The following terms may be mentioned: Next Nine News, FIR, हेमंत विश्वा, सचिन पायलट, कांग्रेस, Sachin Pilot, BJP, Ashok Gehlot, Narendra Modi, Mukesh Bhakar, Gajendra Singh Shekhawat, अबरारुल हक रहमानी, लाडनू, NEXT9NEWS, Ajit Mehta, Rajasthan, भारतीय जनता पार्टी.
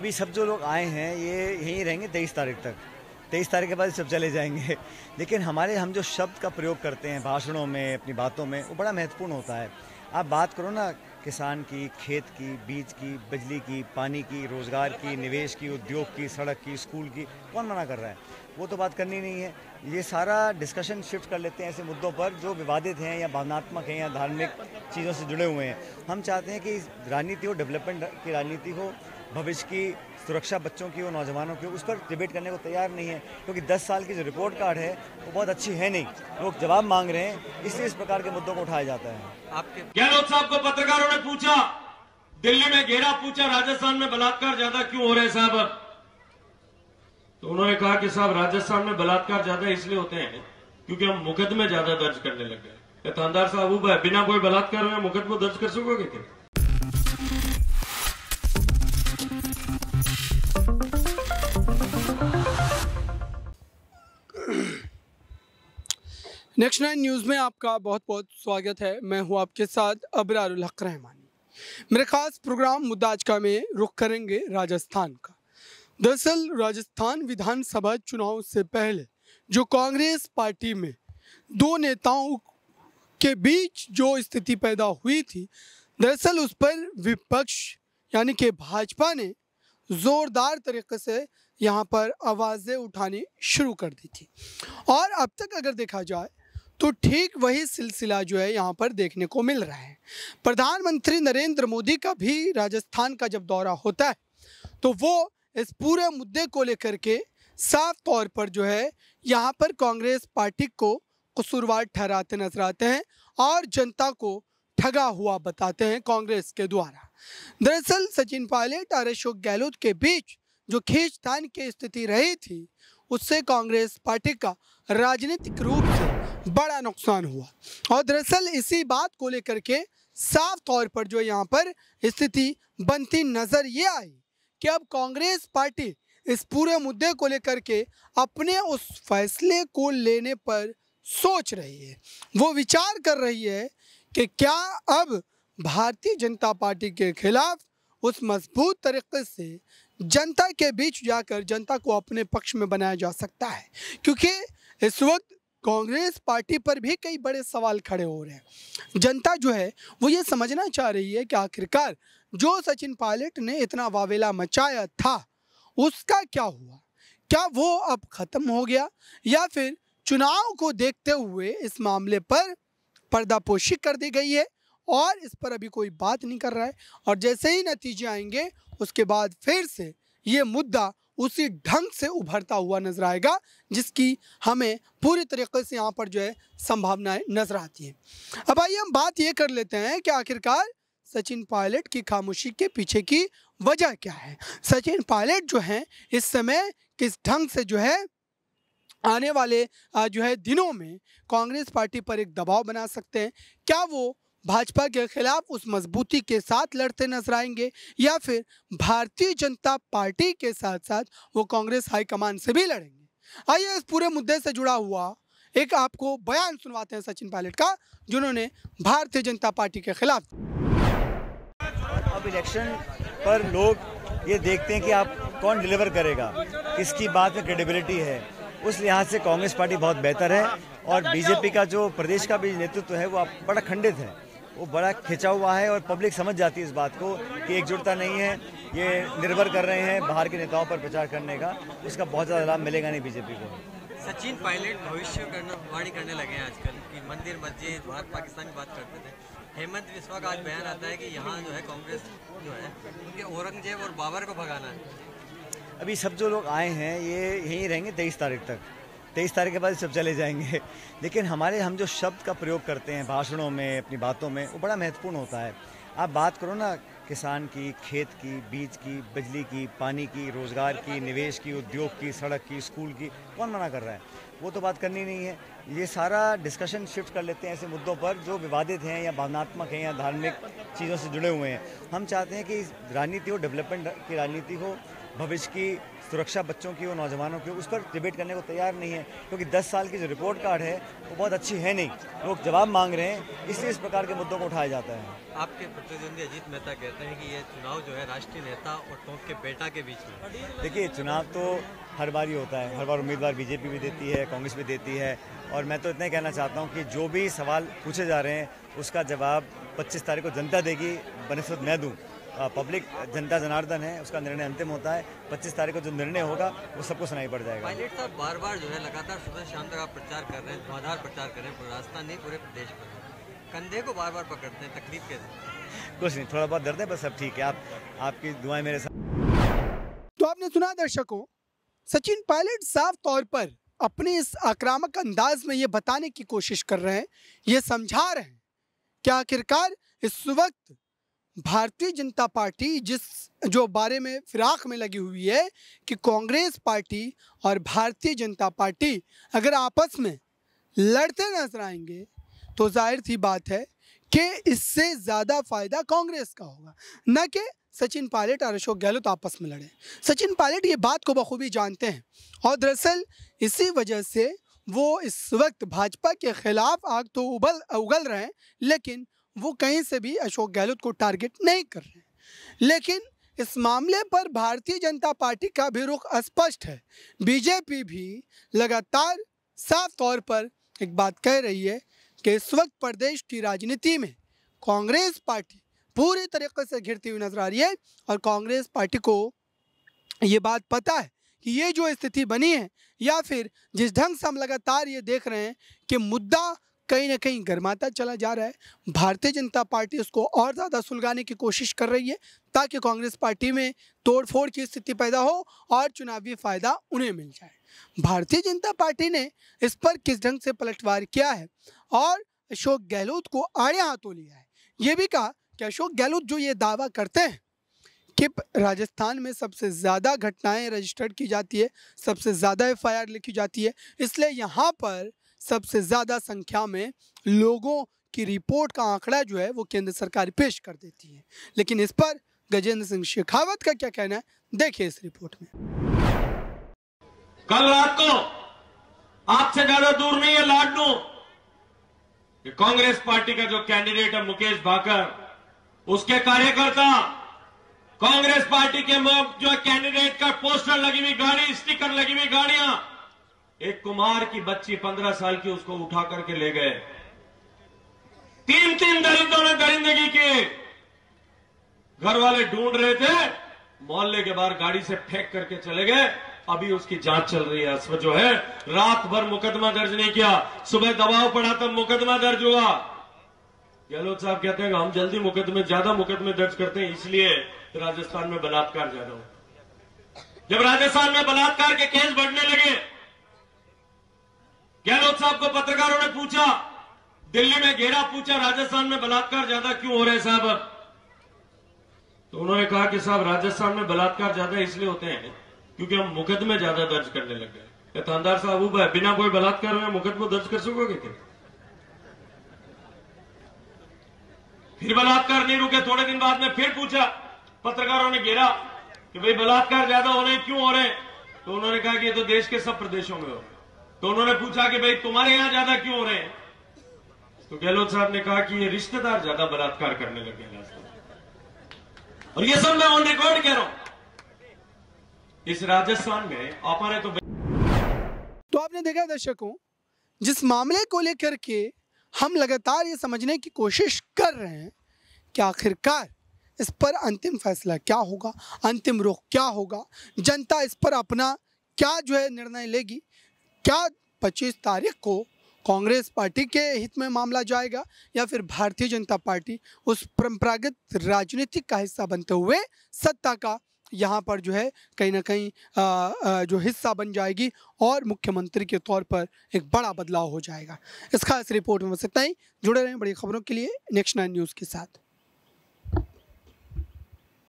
अभी सब जो लोग आए हैं ये यहीं रहेंगे 23 तारीख तक। 23 तारीख के बाद सब चले जाएंगे। लेकिन हमारे हम जो शब्द का प्रयोग करते हैं भाषणों में, अपनी बातों में, वो बड़ा महत्वपूर्ण होता है। आप बात करो ना किसान की, खेत की, बीज की, बिजली की, पानी की, रोज़गार की, निवेश की, उद्योग की, सड़क की, स्कूल की, कौन मना कर रहा है? वो तो बात करनी नहीं है। ये सारा डिस्कशन शिफ्ट कर लेते हैं ऐसे मुद्दों पर जो विवादित हैं या भावनात्मक हैं या धार्मिक चीज़ों से जुड़े हुए हैं। हम चाहते हैं कि राजनीति हो, डेवलपमेंट की राजनीति हो, भविष्य की सुरक्षा बच्चों की और नौजवानों की, उस पर डिबेट करने को तैयार नहीं है। क्योंकि 10 साल की जो रिपोर्ट कार्ड है वो बहुत अच्छी है नहीं, लोग जवाब मांग रहे हैं, इसलिए इस प्रकार के मुद्दों को उठाया जाता है। आपके गहलोत साहब को पत्रकारों ने पूछा, दिल्ली में घेरा पूछा, राजस्थान में बलात्कार ज्यादा क्यों हो रहे हैं साहब? तो उन्होंने कहा कि साहब राजस्थान में बलात्कार ज्यादा इसलिए होते हैं क्योंकि हम मुकदमे ज्यादा दर्ज करने लग गए। थानेदार साहब बिना कोई बलात्कार में मुकदमा दर्ज कर सकोगे क्या? नेक्स्ट नाइन न्यूज़ में आपका बहुत बहुत स्वागत है। मैं हूं आपके साथ अबरारुल हक रहमानी। मेरे खास प्रोग्राम मुद्दा आजका में रुख करेंगे राजस्थान का। दरअसल राजस्थान विधानसभा चुनाव से पहले जो कांग्रेस पार्टी में दो नेताओं के बीच जो स्थिति पैदा हुई थी, दरअसल उस पर विपक्ष यानी कि भाजपा ने ज़ोरदार तरीके से यहाँ पर आवाज़ें उठानी शुरू कर दी थी। और अब तक अगर देखा जाए तो ठीक वही सिलसिला जो है यहाँ पर देखने को मिल रहा है। प्रधानमंत्री नरेंद्र मोदी का भी राजस्थान का जब दौरा होता है तो वो इस पूरे मुद्दे को लेकर के साफ तौर पर जो है यहाँ पर कांग्रेस पार्टी को कसूरवार ठहराते नजर आते हैं और जनता को ठगा हुआ बताते हैं कांग्रेस के द्वारा। दरअसल सचिन पायलट और अशोक गहलोत के बीच जो खींचतान की स्थिति रही थी उससे कांग्रेस पार्टी का राजनीतिक रूप से बड़ा नुकसान हुआ। और दरअसल इसी बात को लेकर के साफ तौर पर जो यहाँ पर स्थिति बनती नज़र ये आई कि अब कांग्रेस पार्टी इस पूरे मुद्दे को लेकर के अपने उस फैसले को लेने पर सोच रही है। वो विचार कर रही है कि क्या अब भारतीय जनता पार्टी के खिलाफ उस मजबूत तरीके से जनता के बीच जाकर जनता को अपने पक्ष में बनाया जा सकता है, क्योंकि इस वक्त कांग्रेस पार्टी पर भी कई बड़े सवाल खड़े हो रहे हैं। जनता जो है वो ये समझना चाह रही है कि आखिरकार जो सचिन पायलट ने इतना वावेला मचाया था उसका क्या हुआ, क्या वो अब ख़त्म हो गया या फिर चुनाव को देखते हुए इस मामले पर पर्दापोशी कर दी गई है और इस पर अभी कोई बात नहीं कर रहा है। और जैसे ही नतीजे आएंगे उसके बाद फिर से ये मुद्दा उसी ढंग से उभरता हुआ नजर आएगा जिसकी हमें पूरी तरीके से यहाँ पर जो है संभावनाएं नजर आती हैं। अब आइए हम बात ये कर लेते हैं कि आखिरकार सचिन पायलट की खामोशी के पीछे की वजह क्या है। सचिन पायलट जो हैं इस समय किस ढंग से जो है आने वाले जो है दिनों में कांग्रेस पार्टी पर एक दबाव बना सकते हैं, क्या वो भाजपा के खिलाफ उस मजबूती के साथ लड़ते नजर आएंगे या फिर भारतीय जनता पार्टी के साथ साथ वो कांग्रेस हाईकमान से भी लड़ेंगे। आइए इस पूरे मुद्दे से जुड़ा हुआ एक आपको बयान सुनवाते हैं सचिन पायलट का, जिन्होंने भारतीय जनता पार्टी के खिलाफ। अब इलेक्शन पर लोग ये देखते हैं कि आप कौन डिलीवर करेगा, किसकी बात में क्रेडिबिलिटी है, उस लिहाज से कांग्रेस पार्टी बहुत बेहतर है। और बीजेपी का जो प्रदेश का भी नेतृत्व है वो बड़ा खंडित है, वो बड़ा खिंचा हुआ है और पब्लिक समझ जाती है इस बात को कि एकजुटता नहीं है। ये निर्भर कर रहे हैं बाहर के नेताओं पर प्रचार करने का, उसका बहुत ज़्यादा लाभ मिलेगा नहीं बीजेपी को। सचिन पायलट भविष्यवाणी करने लगे हैं आजकल कि मंदिर मस्जिद भारत पाकिस्तान की बात करते थे। हेमंत विश्वा का आज बयान आता है कि यहाँ जो है कांग्रेस जो है उनके औरंगजेब और बाबर को भगाना है। अभी सब जो लोग आए हैं ये यहीं रहेंगे 23 तारीख तक। 23 तारीख के बाद सब चले जाएंगे। लेकिन हम जो शब्द का प्रयोग करते हैं भाषणों में, अपनी बातों में, वो बड़ा महत्वपूर्ण होता है। आप बात करो ना किसान की, खेत की, बीज की, बिजली की, पानी की, रोज़गार की, निवेश की, उद्योग की, सड़क की, स्कूल की, कौन मना कर रहा है? वो तो बात करनी नहीं है। ये सारा डिस्कशन शिफ्ट कर लेते हैं ऐसे मुद्दों पर जो विवादित हैं या भावनात्मक हैं या धार्मिक चीज़ों से जुड़े हुए हैं। हम चाहते हैं कि राजनीति हो, डेवलपमेंट की राजनीति हो, भविष्य की सुरक्षा बच्चों की और नौजवानों की, उस पर डिबेट करने को तैयार नहीं है, क्योंकि 10 साल की जो रिपोर्ट कार्ड है वो बहुत अच्छी है नहीं। लोग जवाब मांग रहे हैं, इसलिए इस प्रकार के मुद्दों को उठाया जाता है। आपके प्रतिद्वंदी अजीत मेहता कहते हैं कि ये चुनाव जो है राष्ट्रीय नेता और टॉप के बेटा के बीच में। देखिए, चुनाव तो हर बार ही होता है, हर बार उम्मीदवार बीजेपी भी देती है, कांग्रेस भी देती है, और मैं तो इतना ही कहना चाहता हूँ कि जो भी सवाल पूछे जा रहे हैं उसका जवाब 25 तारीख को जनता देगी, बनस्बत मैं दूँ। पब्लिक जनता जनार्दन है, उसका निर्णय अंतिम होता है। 25 तारीख को जो निर्णय होगा वो सबको सुनाई पड़ जाएगा। पायलट साहब बार बार जो है लगातार सुबह शाम तक आप प्रचार कर रहे हैं, धुआंधार प्रचार कर रहे हैं, पूरे राजस्थान नहीं पूरे प्रदेश में। कंधे को बार बार पकड़ते हैं, तकलीफ के कुछ नहीं, थोड़ा बहुत दर्द है बस, सब ठीक है। आपकी दुआएं मेरे साथ। तो आपने सुना दर्शकों, सचिन पायलट साफ तौर पर अपने इस आक्रामक अंदाज में ये बताने की कोशिश कर रहे हैं, ये समझा रहे हैं कि आखिरकार इस वक्त भारतीय जनता पार्टी जो बारे में फिराक में लगी हुई है कि कांग्रेस पार्टी और भारतीय जनता पार्टी अगर आपस में लड़ते नजर आएंगे तो जाहिर सी बात है कि इससे ज़्यादा फायदा कांग्रेस का होगा, न कि सचिन पायलट और अशोक गहलोत आपस में लड़ें। सचिन पायलट ये बात को बखूबी जानते हैं और दरअसल इसी वजह से वो इस वक्त भाजपा के खिलाफ आग तो उगल रहे हैं, लेकिन वो कहीं से भी अशोक गहलोत को टारगेट नहीं कर रहे हैं। लेकिन इस मामले पर भारतीय जनता पार्टी का भी रुख स्पष्ट है। बीजेपी भी लगातार साफ तौर पर एक बात कह रही है कि इस वक्त प्रदेश की राजनीति में कांग्रेस पार्टी पूरी तरीके से घिरती हुई नजर आ रही है और कांग्रेस पार्टी को ये बात पता है कि ये जो स्थिति बनी है या फिर जिस ढंग से हम लगातार ये देख रहे हैं कि मुद्दा कहीं ना कहीं गर्माता चला जा रहा है, भारतीय जनता पार्टी उसको और ज़्यादा सुलझाने की कोशिश कर रही है ताकि कांग्रेस पार्टी में तोड़फोड़ की स्थिति पैदा हो और चुनावी फ़ायदा उन्हें मिल जाए। भारतीय जनता पार्टी ने इस पर किस ढंग से पलटवार किया है और अशोक गहलोत को आड़े हाथों लिया है। ये भी कहा कि अशोक गहलोत जो ये दावा करते हैं कि राजस्थान में सबसे ज़्यादा घटनाएँ रजिस्टर्ड की जाती है, सबसे ज़्यादा FIR लिखी जाती है, इसलिए यहाँ पर सबसे ज़्यादा संख्या में लोगों की रिपोर्ट का आंकड़ा जो है वो केंद्र सरकार पेश कर देती है। लेकिन इस पर गजेंद्र सिंह शेखावत का क्या कहना है, देखिए इस रिपोर्ट में। कल रात को आपसे ज्यादा दूर नहीं है लाडनू कि कांग्रेस पार्टी का जो कैंडिडेट है मुकेश भाकर, उसके कार्यकर्ता कांग्रेस पार्टी के जो कैंडिडेट का पोस्टर लगी हुई गाड़ी, स्टिकर लगी हुई गाड़ियां, एक कुमार की बच्ची 15 साल की, उसको उठा करके ले गए। 3-3 दरिंदों ने दरिंदगी की, घर वाले ढूंढ रहे थे, मोहल्ले के बाहर गाड़ी से फेंक करके चले गए। अभी उसकी जांच चल रही है। इसमें जो है रात भर मुकदमा दर्ज नहीं किया, सुबह दबाव पड़ा तब मुकदमा दर्ज हुआ। गहलोत साहब कहते हैं कि हम जल्दी ज्यादा मुकदमे दर्ज करते हैं, इसलिए राजस्थान में बलात्कार ज्यादा हो। जब राजस्थान में बलात्कार के केस बढ़ने लगे, गहलोत साहब को पत्रकारों ने पूछा, दिल्ली में घेरा पूछा, राजस्थान में बलात्कार ज्यादा क्यों हो रहे हैं साहब? तो उन्होंने कहा कि साहब राजस्थान में बलात्कार ज्यादा इसलिए होते हैं क्योंकि हम मुकदमे ज्यादा दर्ज करने लग गए। थानेदार साहब ऊब है, बिना कोई बलात्कार में मुकदमा दर्ज कर सकोगे क्या? फिर बलात्कार नहीं रुके, थोड़े दिन बाद में फिर पूछा, पत्रकारों ने घेरा कि भाई बलात्कार ज्यादा हो रहे हैं, क्यों हो रहे हैं? तो उन्होंने कहा कि ये तो देश के सब प्रदेशों में हो। तो उन्होंने पूछा कि भाई तुम्हारे यहां ज्यादा क्यों हो रहे हैं? तो गहलोत साहब ने कहा कि ये रिश्तेदार ज्यादा बलात्कार करने लगे राजस्थान, और ये सब मैं ऑन रिकॉर्ड कह रहा हूं। इस राजस्थान में हमारे तो आपने देखा दर्शकों, जिस मामले को लेकर के हम लगातार ये समझने की कोशिश कर रहे हैं कि आखिरकार इस पर अंतिम फैसला क्या होगा, अंतिम रुख क्या होगा, जनता इस पर अपना क्या जो है निर्णय लेगी। क्या 25 तारीख को कांग्रेस पार्टी के हित में मामला जाएगा या फिर भारतीय जनता पार्टी उस परंपरागत राजनीति का हिस्सा बनते हुए सत्ता का यहाँ पर जो है कहीं ना कहीं जो हिस्सा बन जाएगी और मुख्यमंत्री के तौर पर एक बड़ा बदलाव हो जाएगा। इस खास रिपोर्ट में बस इतना ही। जुड़े रहें बड़ी खबरों के लिए नेक्स्ट 9 न्यूज़ के साथ।